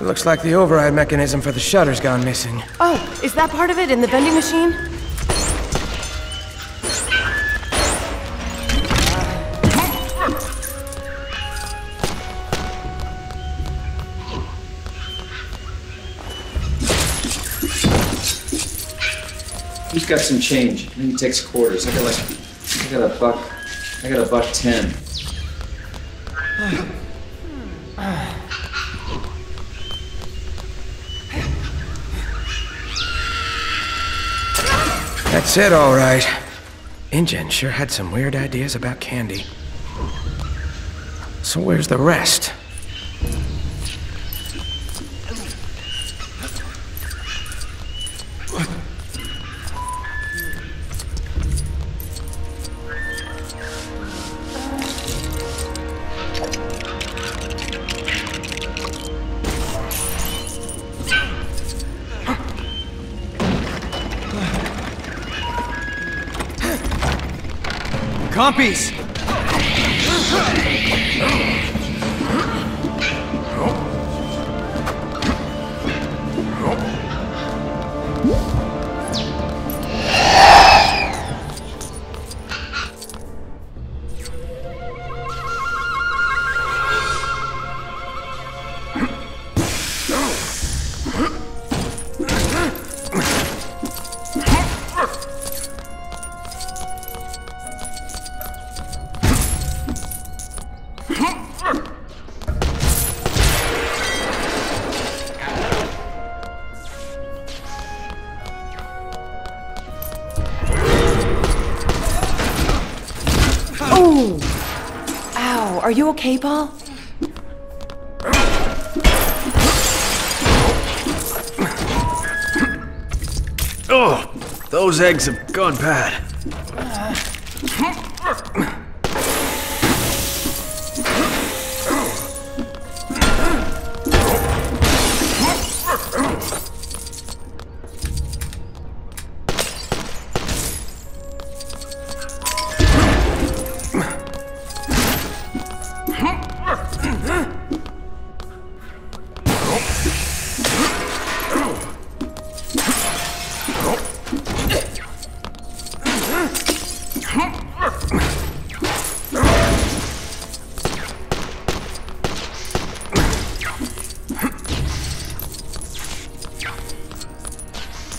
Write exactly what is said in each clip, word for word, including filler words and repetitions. Looks like the override mechanism for the shutter's gone missing. Oh, is that part of it in the vending machine? Who's got some change? Maybe he takes quarters. I got like, I got a buck. I got a buck ten. That's it, all right. InGen sure had some weird ideas about candy. So where's the rest? Compies! Are you okay, Paul? Oh, those eggs have gone bad.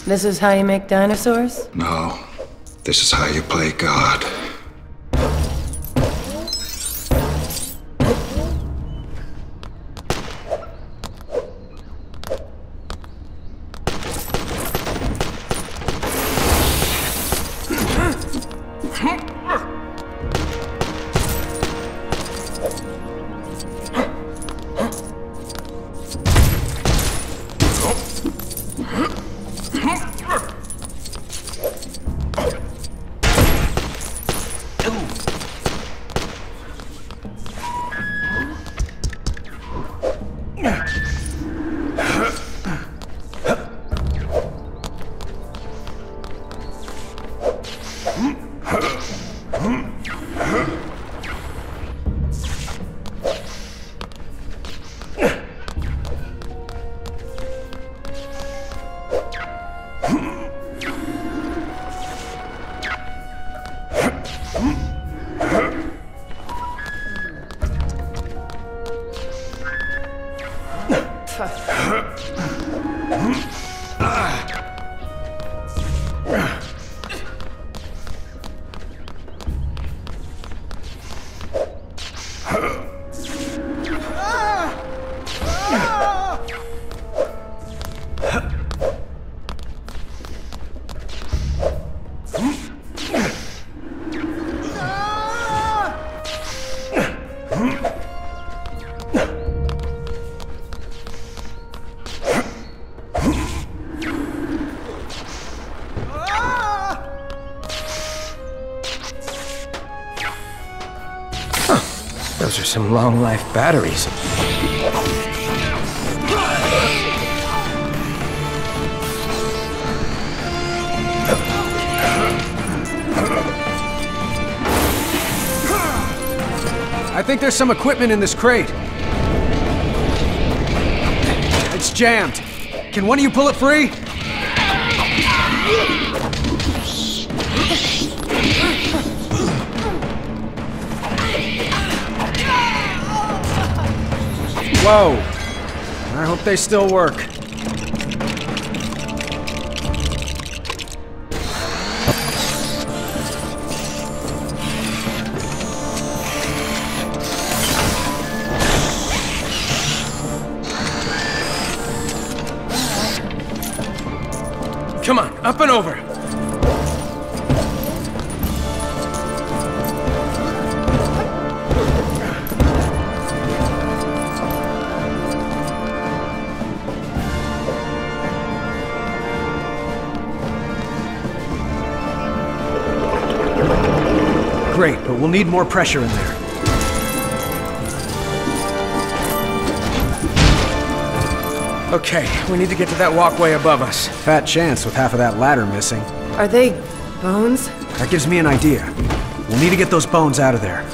This is how you make dinosaurs? No. This is how you play God. Those are some long-life batteries. I think there's some equipment in this crate. It's jammed. Can one of you pull it free? Whoa! I hope they still work. Come on, up and over. Great, but we'll need more pressure in there. Okay, we need to get to that walkway above us. Fat chance with half of that ladder missing. Are they bones? That gives me an idea. We'll need to get those bones out of there.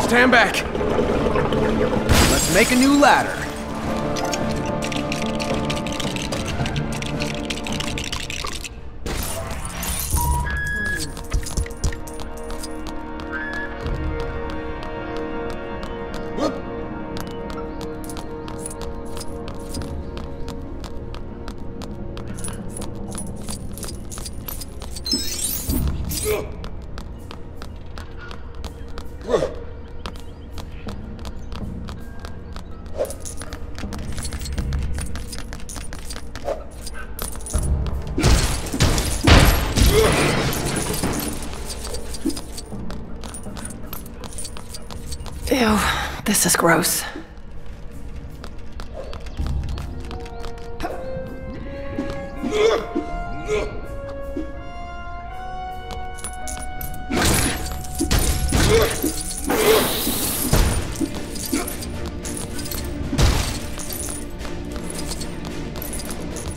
Stand back. Let's make a new ladder. Ew, this is gross.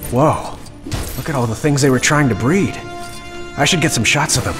Whoa, look at all the things they were trying to breed. I should get some shots of them.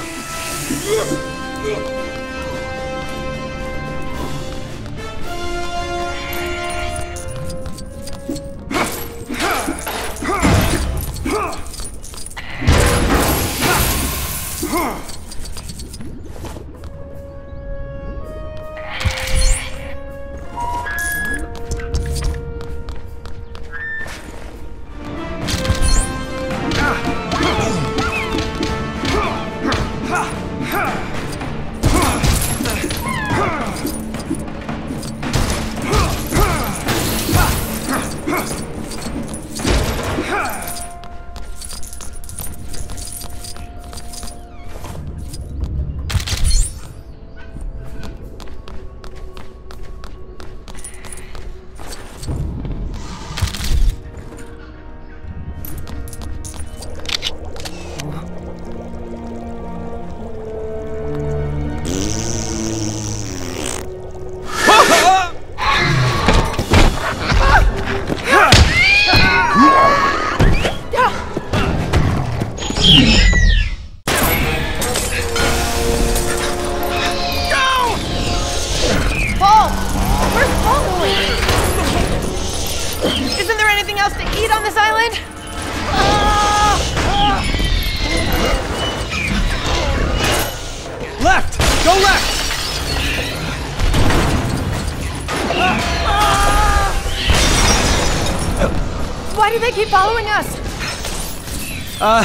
Why do they keep following us? Uh,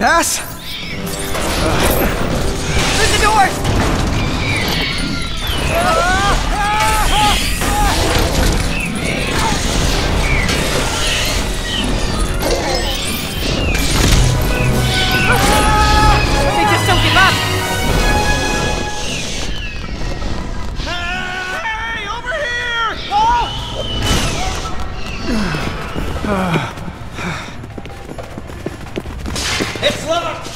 ass? Through the doors! They just don't give up! It's locked!